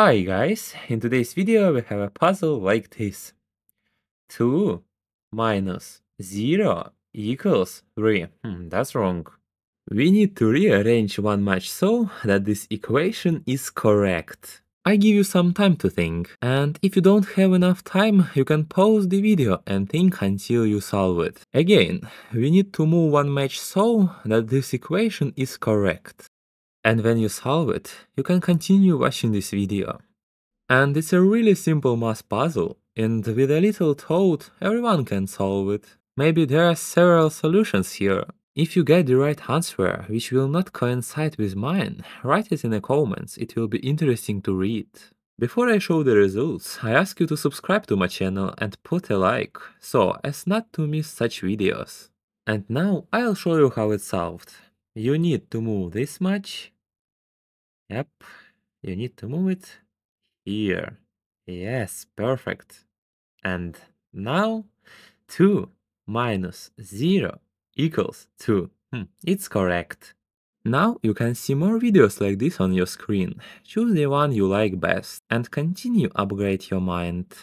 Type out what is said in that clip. Hi guys, in today's video we have a puzzle like this. 2 minus 0 equals 3. That's wrong. We need to rearrange one match so that this equation is correct. I give you some time to think, and if you don't have enough time, you can pause the video and think until you solve it. Again, we need to move one match so that this equation is correct. And when you solve it, you can continue watching this video. And it's a really simple math puzzle, and with a little thought, everyone can solve it. Maybe there are several solutions here. If you get the right answer, which will not coincide with mine, write it in the comments, it will be interesting to read. Before I show the results, I ask you to subscribe to my channel and put a like, so as not to miss such videos. And now I'll show you how it's solved. You need to move this much. Yep, you need to move it here. Yes, perfect. And now 2 minus 0 equals 2. It's correct. Now you can see more videos like this on your screen. Choose the one you like best and continue upgrade your mind.